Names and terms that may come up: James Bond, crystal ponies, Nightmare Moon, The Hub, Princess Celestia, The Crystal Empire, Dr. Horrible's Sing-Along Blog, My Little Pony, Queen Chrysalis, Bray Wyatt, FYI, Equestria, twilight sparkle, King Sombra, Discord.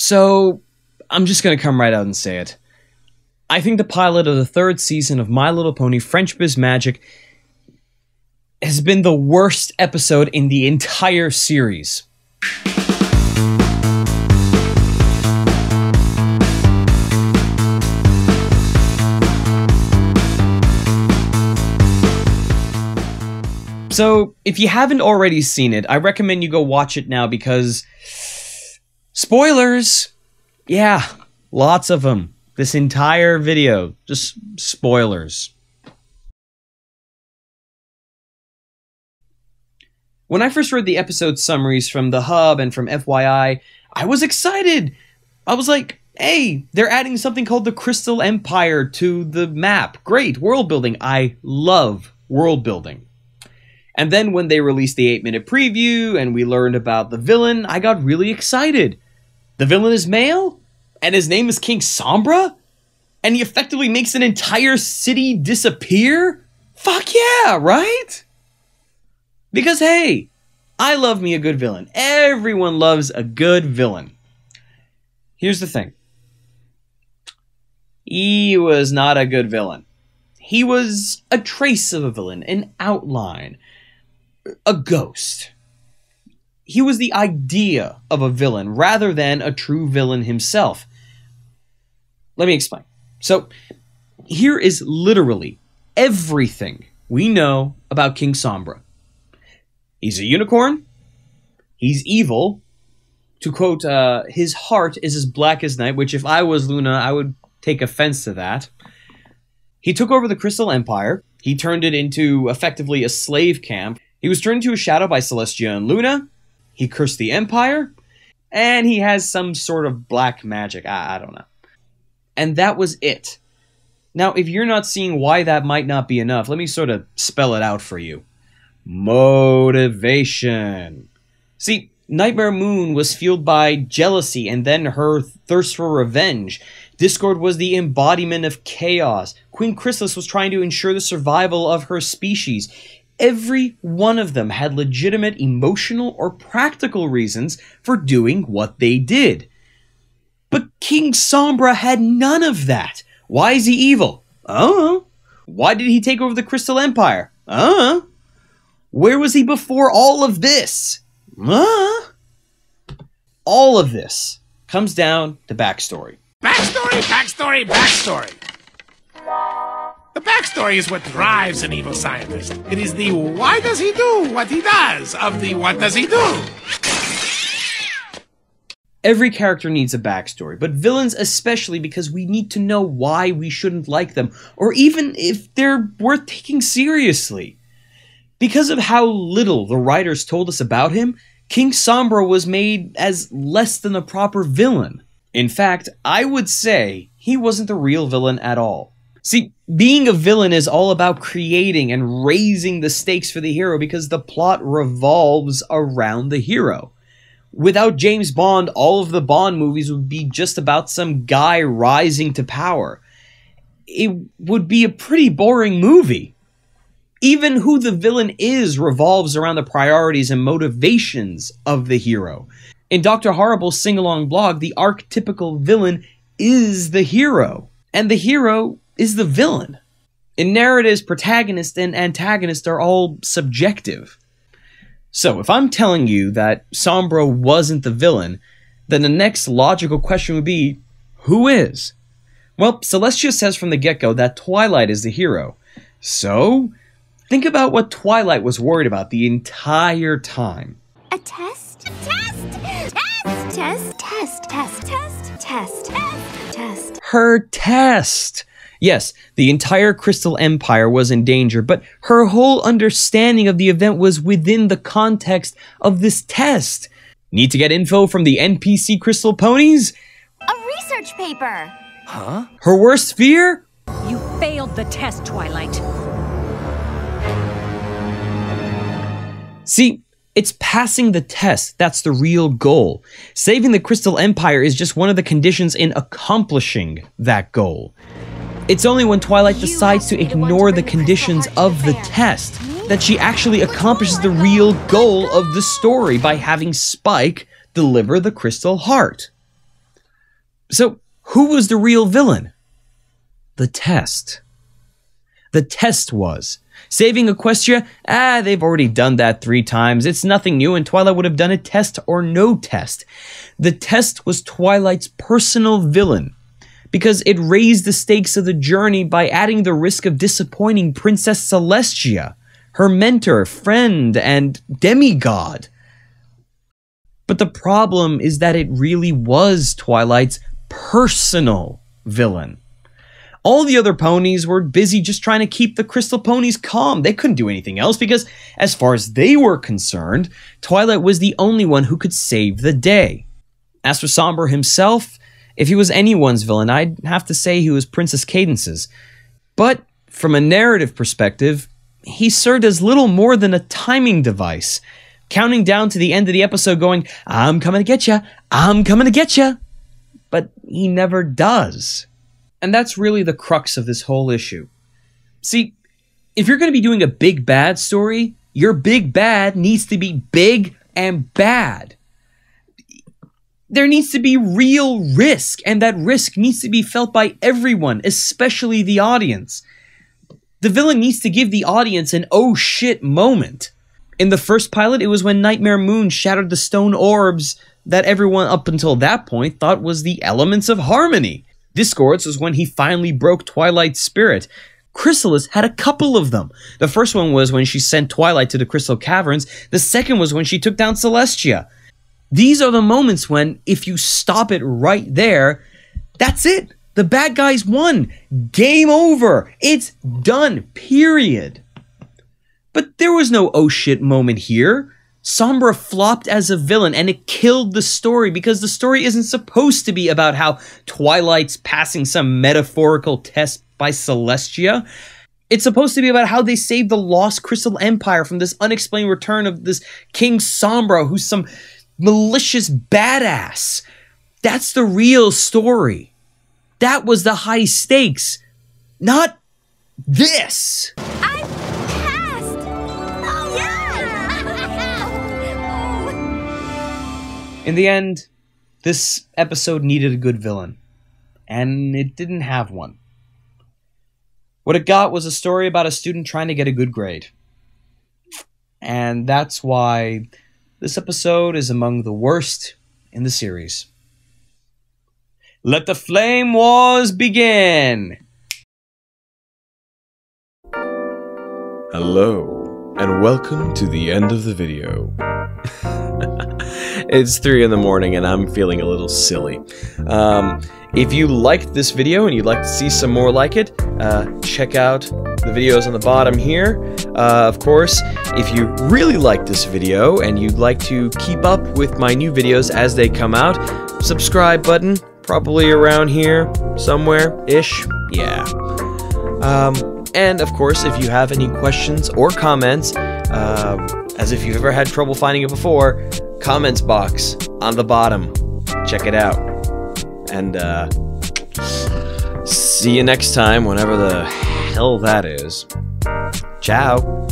So I'm just going to come right out and say it. I think the pilot of the third season of My Little Pony French Biz Magic has been the worst episode in the entire series. So, if you haven't already seen it, I recommend you go watch it now because... spoilers! Yeah, lots of them. This entire video, just spoilers. When I first read the episode summaries from The Hub and from FYI, I was excited! I was like, hey, they're adding something called the Crystal Empire to the map. Great, world building. I love world building. And then when they released the 8-minute preview and we learned about the villain, I got really excited. The villain is male? And his name is King Sombra? And he effectively makes an entire city disappear? Fuck yeah, right? Because hey, I love me a good villain. Everyone loves a good villain. Here's the thing. He was not a good villain. He was a trace of a villain, an outline. A ghost. He was the idea of a villain rather than a true villain himself. Let me explain. So, here is literally everything we know about King Sombra. He's a unicorn. He's evil. To quote, his heart is as black as night, which if I was Luna, I would take offense to that. He took over the Crystal Empire. He turned it into effectively a slave camp. He was turned into a shadow by Celestia and Luna. He cursed the Empire. And he has some sort of black magic. I don't know. And that was it. Now, if you're not seeing why that might not be enough, let me sort of spell it out for you. Motivation. See, Nightmare Moon was fueled by jealousy and then her thirst for revenge. Discord was the embodiment of chaos. Queen Chrysalis was trying to ensure the survival of her species. Every one of them had legitimate emotional or practical reasons for doing what they did. But King Sombra had none of that. Why is he evil? Oh. Why did he take over the Crystal Empire? Oh. Where was he before all of this? Oh. All of this comes down to backstory. Backstory, backstory, backstory. The backstory is what drives an evil scientist. It is the why does he do what he does of the what does he do. Every character needs a backstory, but villains especially because we need to know why we shouldn't like them, or even if they're worth taking seriously. Because of how little the writers told us about him, King Sombra was made as less than a proper villain. In fact, I would say he wasn't the real villain at all. See, being a villain is all about creating and raising the stakes for the hero because the plot revolves around the hero. Without James Bond, all of the Bond movies would be just about some guy rising to power. It would be a pretty boring movie. Even who the villain is revolves around the priorities and motivations of the hero. In Dr. Horrible's Sing-Along Blog, the archetypical villain is the hero, and the hero is the villain. In narratives, protagonist and antagonist are all subjective. So if I'm telling you that Sombra wasn't the villain, then the next logical question would be, who is? Well, Celestia says from the get-go that Twilight is the hero. So, think about what Twilight was worried about the entire time. A test? A test! Test! Test! Test! Test! Test! Test! Test! Her test! Yes, the entire Crystal Empire was in danger, but her whole understanding of the event was within the context of this test. Need to get info from the NPC Crystal Ponies? A research paper! Huh? Her worst fear? You failed the test, Twilight. See, it's passing the test that's the real goal. Saving the Crystal Empire is just one of the conditions in accomplishing that goal. It's only when Twilight decides to ignore the conditions of the test that she actually accomplishes the real goal of the story by having Spike deliver the Crystal Heart. So who was the real villain? The test. The test was saving Equestria. They've already done that 3 times. It's nothing new, and Twilight would have done a test or no test. The test was Twilight's personal villain, because it raised the stakes of the journey by adding the risk of disappointing Princess Celestia, her mentor, friend, and demigod. But the problem is that it really was Twilight's personal villain. All the other ponies were busy just trying to keep the crystal ponies calm. They couldn't do anything else because, as far as they were concerned, Twilight was the only one who could save the day. As for Sombra himself, if he was anyone's villain, I'd have to say he was Princess Cadence's. But from a narrative perspective, he served as little more than a timing device, counting down to the end of the episode going, "I'm coming to get ya, I'm coming to get ya." But he never does. And that's really the crux of this whole issue. See, if you're going to be doing a big bad story, your big bad needs to be big and bad. There needs to be real risk, and that risk needs to be felt by everyone, especially the audience. The villain needs to give the audience an oh shit moment. In the first pilot, it was when Nightmare Moon shattered the stone orbs that everyone up until that point thought was the elements of harmony. Discord was when he finally broke Twilight's spirit. Chrysalis had a couple of them. The first one was when she sent Twilight to the Crystal Caverns. The second was when she took down Celestia. These are the moments when, if you stop it right there, that's it. The bad guys won. Game over. It's done. Period. But there was no oh shit moment here. Sombra flopped as a villain, and it killed the story, because the story isn't supposed to be about how Twilight's passing some metaphorical test by Celestia. It's supposed to be about how they saved the lost Crystal Empire from this unexplained return of this King Sombra, who's some malicious badass. That's the real story. That was the high stakes, not this. In the end, this episode needed a good villain, and it didn't have one. What it got was a story about a student trying to get a good grade. And that's why this episode is among the worst in the series. Let the flame wars begin! Hello, and welcome to the end of the video. It's 3 in the morning and I'm feeling a little silly. If you liked this video and you'd like to see some more like it, check out the videos on the bottom here. Of course, if you really like this video and you'd like to keep up with my new videos as they come out, subscribe button, probably around here, somewhere-ish, yeah. And of course, if you have any questions or comments, as if you've ever had trouble finding it before, comments box on the bottom. Check it out. And see you next time, whenever the hell that is. Ciao.